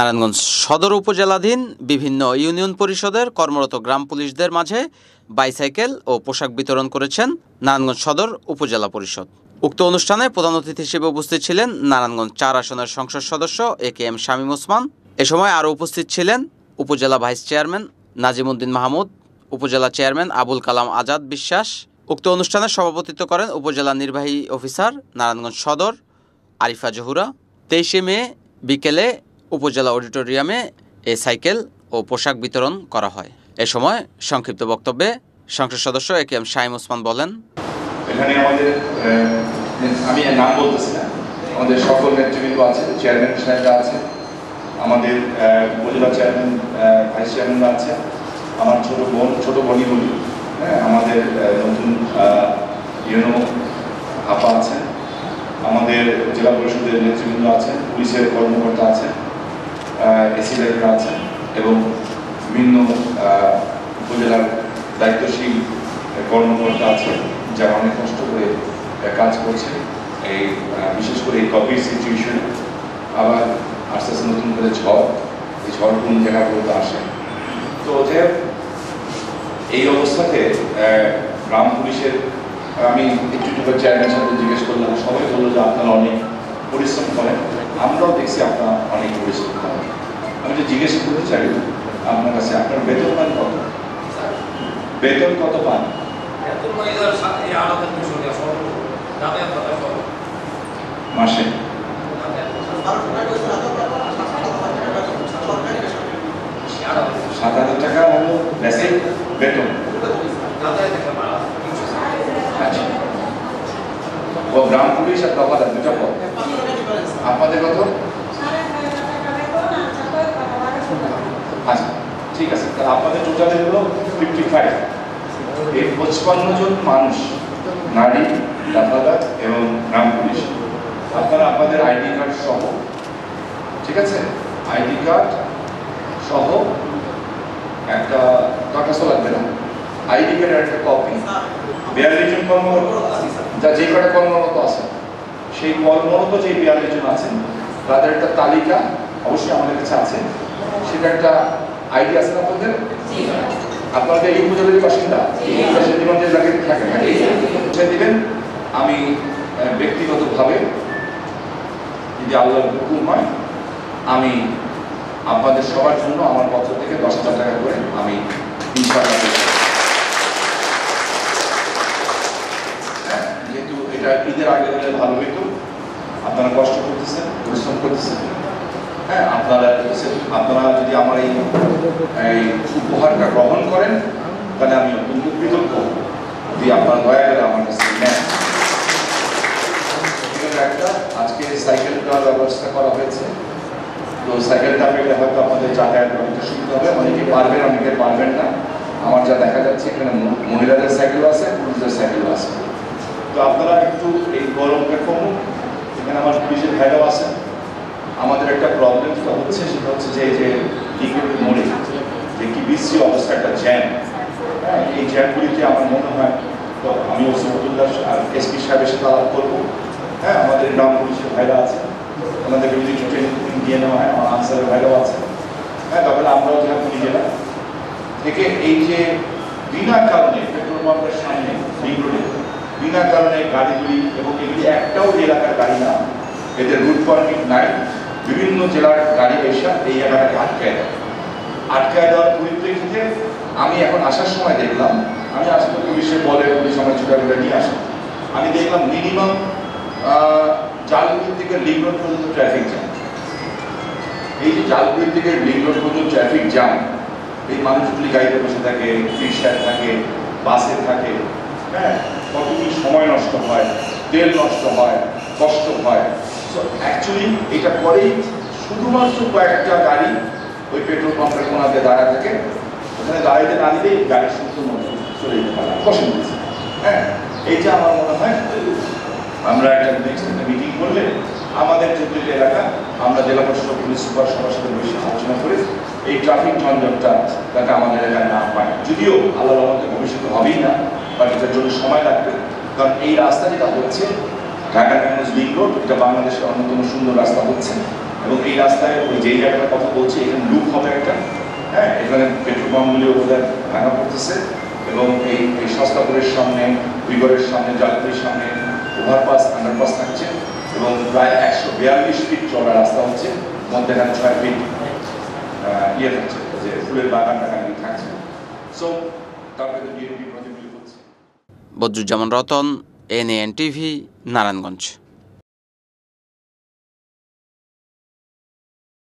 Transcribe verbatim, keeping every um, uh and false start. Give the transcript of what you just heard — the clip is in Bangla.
নারায়ণগঞ্জ সদর উপজেলাধীন বিভিন্ন ইউনিয়ন পরিষদের কর্মরত গ্রাম পুলিশদের মাঝে বাইসাইকেল ও পোশাক বিতরণ করেছেন নারায়ণগঞ্জ সদর উপজেলা পরিষদ। উক্ত অনুষ্ঠানে প্রধান অতিথি হিসেবে উপস্থিত ছিলেন নারায়ণগঞ্জ চার আসনের সংসদ সদস্য A K M Shamim Osman. এ সময় আরও উপস্থিত ছিলেন উপজেলা ভাইস চেয়ারম্যান নাজিমুদ্দিন মাহমুদ, উপজেলা চেয়ারম্যান আবুল কালাম আজাদ বিশ্বাস। উক্ত অনুষ্ঠানে সভাপতিত্ব করেন উপজেলা নির্বাহী অফিসার নারায়ণগঞ্জ সদর আরিফা জহুরা। তেইশে মে বিকেলে উপজেলা অডিটোরিয়ামে এই সাইকেল ও পোশাক বিতরণ করা হয়। এ সময় সংক্ষিপ্ত বক্তব্যে সংসদ সদস্য A K M Shamim Osman বলেন, এখানে আমাদের আমি নাম বলতেছি না, আমাদের সকল নেতৃবৃন্দ আছে, চেয়ারম্যান সাহেবরা আছে, আমাদের উপজেলা চেয়ারম্যান ভাইস চেয়ারম্যানরা আছে, আমার ছোটো বোন ছোট বোনই বলি, হ্যাঁ আমাদের নতুন ইউনো আপা আছেন, আমাদের জেলা পরিষদের নেতৃবৃন্দ আছেন, পুলিশের কর্মকর্তা আছেন, এসি লাইফরা আছেন এবং বিভিন্ন উপজেলার দায়িত্বশীল কর্মকর্তা আছেন যারা অনেক কষ্ট করে কাজ করছে এই বিশেষ করে এই কোভিড সিচুয়েশনে। আবার আস্তে আস্তে নতুন করে ঝড়, এই ঝড় কোন জায়গাগুলোতে আসে, তো যে এই অবস্থাতে গ্রাম পুলিশের আমি একটু একটু চেয়ারম্যান সাহেব জিজ্ঞেস করলাম, সবাই বললো যে আপনারা অনেক পরিশ্রম করেন, আমরাও দেখছি আপনারা অনেক পরিশ্রম করেন। আমি তো জিজ্ঞেস করতে চাই আপনার কাছে, আপনার বেতন পান কত, বেতন কত পান? মাসে সাত হাজার টাকা হলো বেসিক বেতন। ও গ্রাম পুলিশ আর দফাদার দুটা পদ, আপনাদের কত? আচ্ছা ঠিক আছে, তাহলে আপনাদের টোটাল হলো ফিফটি ফাইভ। এই পঁচপান্ন জন মানুষ, নারী, দফাদার এবং গ্রাম পুলিশ, আপনারা আপনাদের আইডি কার্ড সহ, ঠিক আছে, আইডি কার্ড সহ একটা দরখাস্ত লাগবে না, আইডি কার্ডের একটা কপি, বিয়াল্লিশ জন কর্মরত যা যে কটা কর্মরত আছে সেই কর্মরত যে বিয়াল্লিশ জন আছেন তাদের একটা তালিকা অবশ্যই আমাদের কাছে আছে, সেটা একটা আইডি আছে না আপনাদের? আপনাদের এই উপজেলার বাসিন্দা দেবেন। আমি ব্যক্তিগতভাবে যদি আল্লাহর হুকুম হয় আমি আপনাদের সবার জন্য আমার পক্ষ থেকে দশ হাজার টাকা করে আমি ইনশাআল্লাহ, যেহেতু এটা ঈদের আগে হলে ভালো হইতো, আপনারা কষ্ট করতেছেন, পরিশ্রম করতেছেন, হ্যাঁ আপনারা আপনারা যদি আমার এই উপহারটা গ্রহণ করেন তাহলে আমি অত্যন্ত কৃতজ্ঞ। যদি আপনারা দয়া করে আমার কাছে নেন, একটা আজকে সাইকেল দেওয়ার ব্যবস্থা করা হয়েছে, তো সাইকেলটা পেলে হয়তো আমাদের যাতায়াত অনেকটা সুবিধা হবে, অনেকে পারবেন অনেকে পারবেন না। আমার যা দেখা যাচ্ছে এখানে মহিলাদের সাইকেল আছে, পুরুষদের সাইকেল আছে, তো আপনারা একটু এই গরমটা কমুন। এখানে আমার পুলিশের ভাইরাও আছে। আমাদের একটা প্রবলেম যেটা হচ্ছে সেটা হচ্ছে যে এই যে ডিগ্রেড মোড়ে যে কি বিশ্রী অবস্থা, একটা জ্যাম, হ্যাঁ এই জ্যামগুলিতে আমার মনে হয় তো আমি ওসমাতুল্লাহ আর এসপি সাহেবের সাথে আলাপ করবো, হ্যাঁ আমাদের গ্রাম পুলিশের ভাইরা আছে, ওনাদেরকে যদি ট্রেনিং দিয়ে নেওয়া হয়, আমার আনসারের ভাইরাও আছে, হ্যাঁ তারপরে আমরাও যেহেতু নিজেরা থেকে এই যে বিনা কারণে পেট্রোল পাম্পের সামনে বিগ্রোডে বিনা কারণে গাড়িগুলি, এবং এগুলি একটাও এলাকার গাড়ি না, এদের রুট পারমিট নাই, বিভিন্ন জেলার গাড়ি এসে এই এলাকাকে আটকায় দেয়। আটকায় দেওয়ার পরিপ্রেক্ষিতে আমি এখন আসার সময় দেখলাম, আমি আসলে পুলিশে বলে পুলিশ আমার ছোটাগুলো নিয়ে আসে, আমি দেখলাম মিনিমাম জালগুলির থেকে লিং রোড পর্যন্ত ট্রাফিক জ্যাম। এই যে জালগুলির থেকে লিং রোড পর্যন্ত ট্রাফিক জ্যাম, এই মানুষগুলি গাড়িতে বসে থাকে, রিক্সায় থাকে, বাসে থাকে, হ্যাঁ কতগুলি সময় নষ্ট হয়, তেল নষ্ট হয়, কষ্ট হয়। সো অ্যাকচুয়ালি এটা পরেই শুধুমাত্র কয়েকটা গাড়ি ওই পেট্রোল পাম্পের কোনাতে দাঁড়া থাকে, ওখানে দাঁড়াইতে না দিলেই গাড়ি শুধুমাত্র চলে যেতে পারে, কষ্ট হয়েছে। হ্যাঁ এই যে আমার মনে হয় আমরা একটা নেক্সট একটা মিটিং করলে আমাদের যে এলাকা আমরা জেলা পরিষদ পুলিশ সুপার সবার সাথে বসে আলোচনা করে এই ট্রাফিক ঝঞ্ঝটটা যাতে আমাদের এলাকায় না পায়, যদিও আল্লাহ আমাদের ভবিষ্যতে হবেই না, বাট এটার জন্য সময় লাগবে। কারণ এই রাস্তা যেটা হচ্ছে ঢাকা নারায়ণগঞ্জ লিংক রোড, এটা বাংলাদেশের অন্যতম সুন্দর রাস্তা হচ্ছে, এবং এই রাস্তায় ওই যে জায়গাটার কথা বলছি এখানে লুপ হবে একটা, হ্যাঁ এখানে পেট্রোল পাম্পগুলি ওদের ভাঙা পড়তেছে এবং এই সস্তাপুরের সামনে উইগরের সামনে জালপুরের সামনে ওভারপাস আন্ডারপাস থাকছে এবং প্রায় একশো বিয়াল্লিশ ফিট চড়া রাস্তা হচ্ছে, মধ্যে এখানে ছয় ফিট ইয়ে থাকছে যে ফুলের বাগান টাকাগুলি থাকছে। সো তারপরে Badruzzaman Ratan, N N TV, Narayanganj.